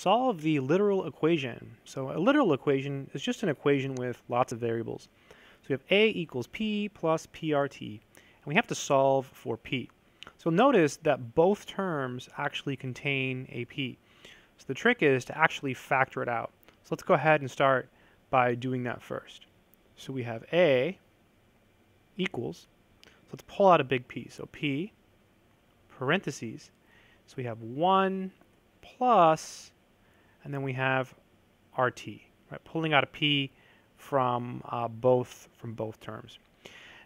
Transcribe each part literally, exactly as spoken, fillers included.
solve the literal equation. So a literal equation is just an equation with lots of variables. So we have A equals P plus P R T, and we have to solve for P. So notice that both terms actually contain a P. So the trick is to actually factor it out. So let's go ahead and start by doing that first. So we have A equals, so let's pull out a big P. So P parentheses, so we have one plus, and then we have R T, right? Pulling out a P from uh, both from both terms.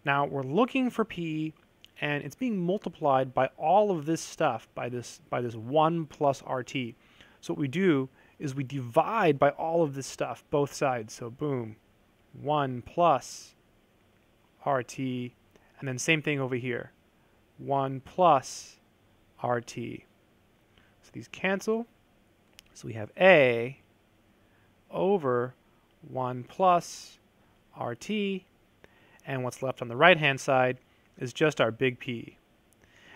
Now we're looking for P, and it's being multiplied by all of this stuff, by this by this one plus R T. So what we do is we divide by all of this stuff, both sides. So boom, one plus R T, and then same thing over here, one plus R T. So these cancel. So we have A over one plus R T, and what's left on the right-hand side is just our big P.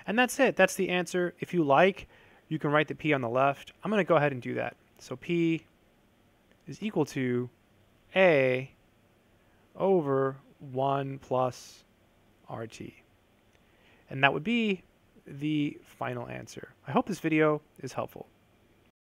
And that's it. That's the answer. If you like, you can write the P on the left. I'm going to go ahead and do that. So P is equal to A over one plus R T. And that would be the final answer. I hope this video is helpful.